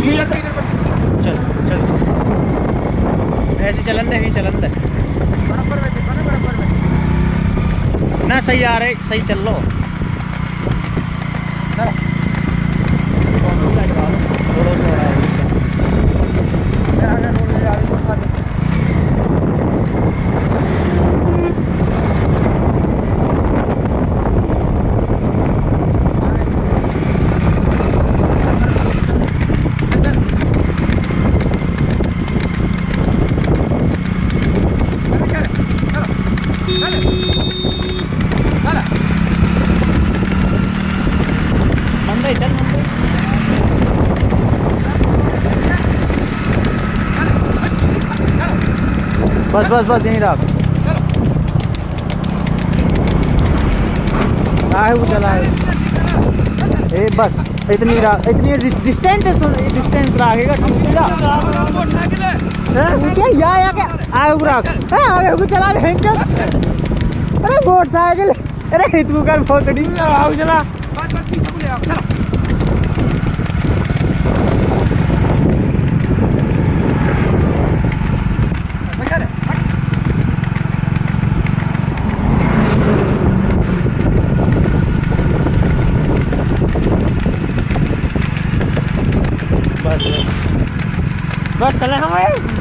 चल चल ऐसे चलन नहीं ही चलन दे ना, सही आ रहे, सही चल लो बस बस बस यहीं रख वो चला है ए बस इतनी इतनी डिस्टेंस रखेगा अरे बोट साइकिल अरे हितू कर फोटड़ी चला बस चले हमारे